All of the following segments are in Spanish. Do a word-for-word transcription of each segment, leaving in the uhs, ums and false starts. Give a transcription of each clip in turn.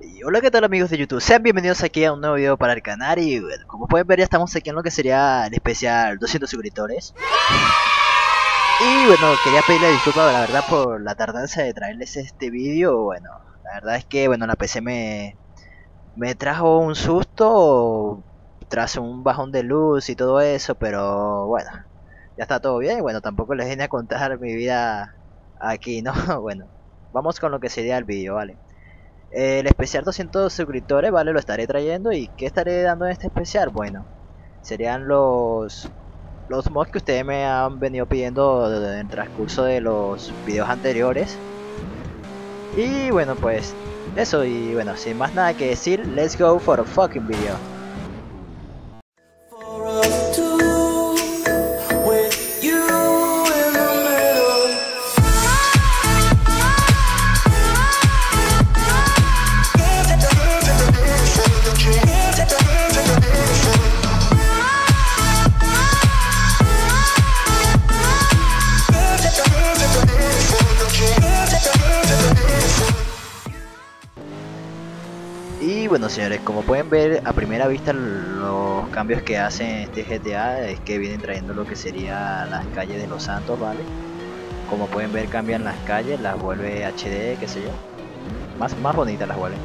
Y hola, ¿qué tal amigos de YouTube? Sean bienvenidos aquí a un nuevo video para el canal. Y bueno, como pueden ver ya estamos aquí en lo que sería el especial doscientos suscriptores. Y bueno, quería pedirle disculpas la verdad por la tardanza de traerles este vídeo. Bueno, la verdad es que bueno, la P C me, me trajo un susto tras un bajón de luz y todo eso, pero bueno, ya está todo bien. Bueno, tampoco les vine a contar mi vida aquí, ¿no? Bueno, vamos con lo que sería el vídeo, ¿vale? El especial doscientos suscriptores, ¿vale? Lo estaré trayendo. ¿Y qué estaré dando en este especial? Bueno, serían los los mods que ustedes me han venido pidiendo en el transcurso de los videos anteriores. Y bueno, pues eso. Y bueno, sin más nada que decir, let's go for a fucking video. Bueno señores, como pueden ver a primera vista los cambios que hace este G T A es que vienen trayendo lo que sería las calles de Los Santos, vale. Como pueden ver cambian las calles, las vuelve H D, qué sé yo, más, más bonitas las vuelve.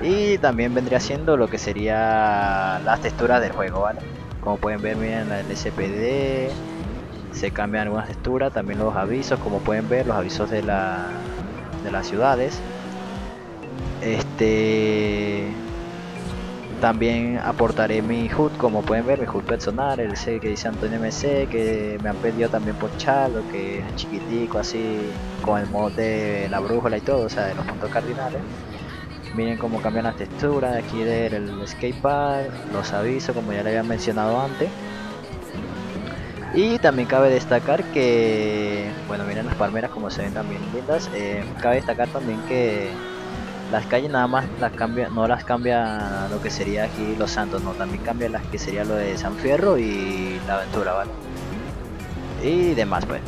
Y también vendría siendo lo que sería las texturas del juego, vale. Como pueden ver, miren, la L S P D se cambian algunas texturas, también los avisos, como pueden ver los avisos de, la, de las ciudades. Este también aportaré mi H U D, como pueden ver, mi H U D personal, el C que dice Antonio M C, que me han pedido también por Charlo, que es chiquitico así, con el mod de la brújula y todo, o sea, de los puntos cardinales. Miren cómo cambian las texturas de aquí del skatepark, los avisos, como ya le había mencionado antes. Y también cabe destacar que, bueno, miren las palmeras como se ven también lindas. Eh, cabe destacar también que las calles nada más las cambia, no las cambia lo que sería aquí Los Santos, no, también cambia las que sería lo de San Fierro y la aventura, ¿vale? Y demás, pues.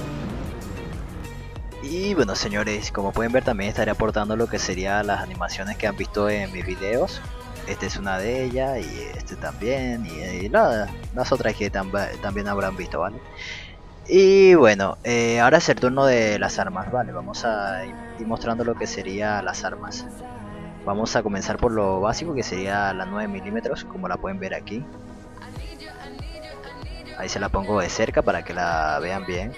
Y bueno señores, como pueden ver también estaré aportando lo que sería las animaciones que han visto en mis videos. Esta es una de ellas, y este también, y, y la, las otras que tam, también habrán visto, ¿vale? Y bueno, eh, ahora es el turno de las armas, vale, vamos a ir mostrando lo que sería las armas. Vamos a comenzar por lo básico que sería la nueve milímetros, como la pueden ver aquí. Ahí se la pongo de cerca para que la vean bien.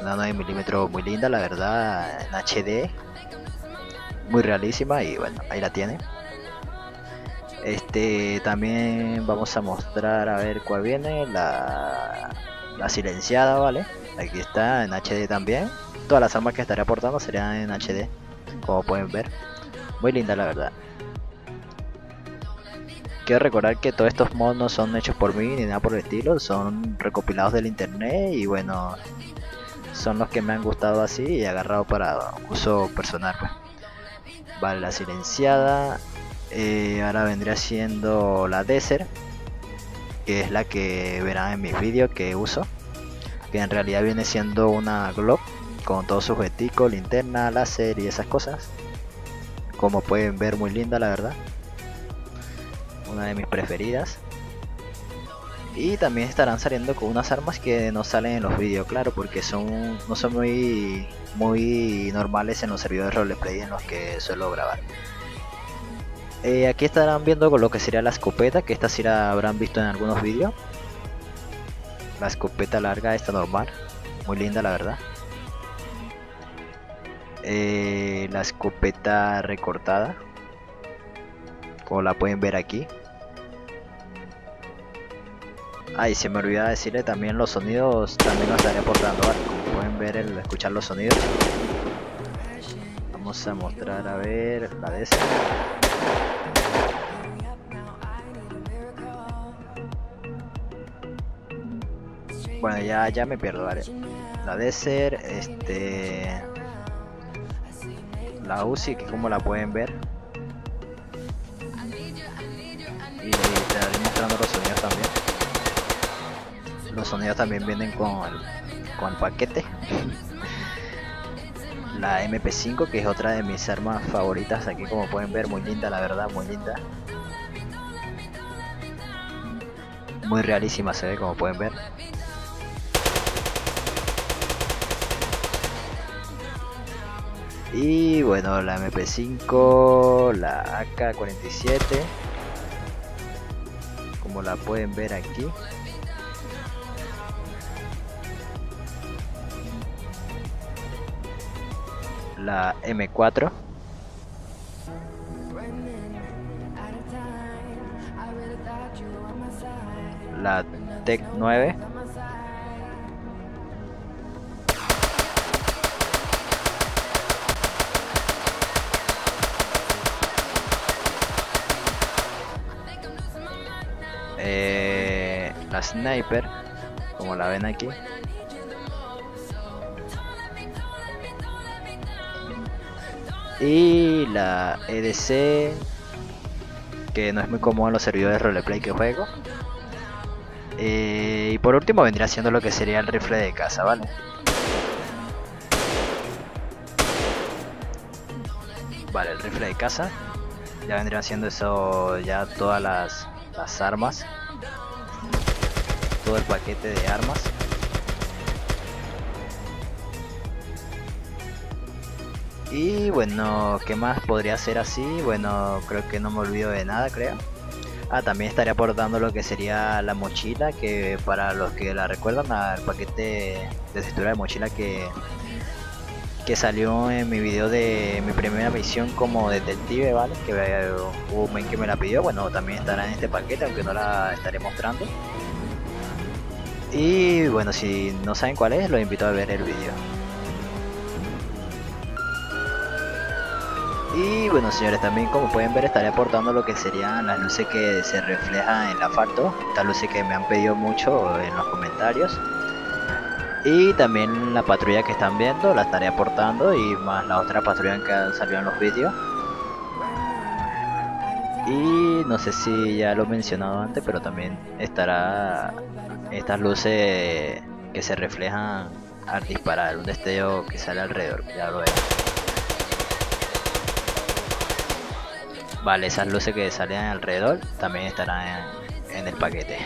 Una nueve milímetros muy linda, la verdad, en H D. Muy realísima y bueno, ahí la tiene. Este, también vamos a mostrar, a ver cuál viene, la... la silenciada, vale, aquí está en H D también. Todas las armas que estaré aportando serán en H D, como pueden ver, muy linda la verdad. Quiero recordar que todos estos mods no son hechos por mí ni nada por el estilo, son recopilados del internet y bueno, son los que me han gustado así y agarrado para uso personal, pues. Vale, la silenciada, eh, ahora vendría siendo la Desert, que es la que verán en mis vídeos que uso, que en realidad viene siendo una Glock con todos sus objetivos, linterna, láser y esas cosas, como pueden ver, muy linda la verdad, una de mis preferidas. Y también estarán saliendo con unas armas que no salen en los vídeos, claro, porque son no son muy muy normales en los servidores roleplay en los que suelo grabar. Eh, aquí estarán viendo con lo que sería la escopeta, que esta sí la habrán visto en algunos vídeos. La escopeta larga, esta normal, muy linda la verdad. Eh, la escopeta recortada, como la pueden ver aquí. Ay, ah, se me olvidaba decirle también los sonidos, también los estaré aportando, ¿vale? Como pueden ver, el escuchar los sonidos. Vamos a mostrar, a ver, la de esa. Bueno, ya, ya me pierdo, vale. La Desert, este... la Uzi, que como la pueden ver. Y te estaré mostrando los sonidos también. Los sonidos también vienen con el, con el paquete. la eme pe cinco, que es otra de mis armas favoritas. Aquí, como pueden ver, muy linda, la verdad, muy linda, muy realísima se ve, como pueden ver. Y bueno, la eme pe cinco, la a ka cuarenta y siete, como la pueden ver aquí. La eme cuatro. La tec nueve. Eh, la sniper, como la ven aquí. Y la e de ce, que no es muy común en los servidores de roleplay que juego. Eh, y por último vendría siendo lo que sería el rifle de caza, ¿vale? Vale, el rifle de caza. Ya vendrían siendo eso, ya todas las, las armas. Todo el paquete de armas. Y bueno, ¿qué más podría ser así? Bueno, creo que no me olvido de nada, creo. Ah, también estaré aportando lo que sería la mochila, que para los que la recuerdan, al paquete de textura de mochila que, que salió en mi video de mi primera misión como detective, ¿vale? Que hubo un men que me la pidió. Bueno, también estará en este paquete, aunque no la estaré mostrando. Y bueno, si no saben cuál es, los invito a ver el video. Y bueno, señores, también como pueden ver estaré aportando lo que serían las luces que se reflejan en el asfalto. Estas luces que me han pedido mucho en los comentarios. Y también la patrulla que están viendo la estaré aportando, y más la otra patrulla que han salido en los vídeos. Y no sé si ya lo he mencionado antes, pero también estará estas luces que se reflejan al disparar, un destello que sale alrededor, ya lo veo. Vale, esas luces que salen alrededor también estarán en, en el paquete.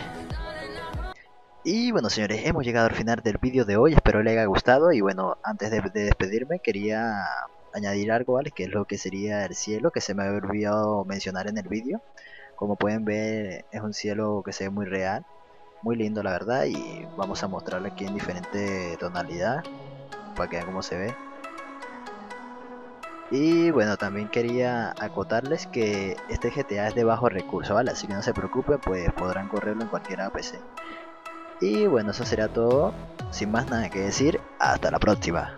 Y bueno, señores, hemos llegado al final del vídeo de hoy. Espero les haya gustado. Y bueno, antes de, de despedirme quería añadir algo, ¿vale? Que es lo que sería el cielo, que se me había olvidado mencionar en el vídeo. Como pueden ver, es un cielo que se ve muy real, muy lindo, la verdad. Y vamos a mostrarlo aquí en diferente tonalidad para que vean cómo se ve. Y bueno, también quería acotarles que este ge te a es de bajo recurso, ¿vale? Así que no se preocupen, pues podrán correrlo en cualquier a pe ce. Y bueno, eso será todo. Sin más nada que decir, hasta la próxima.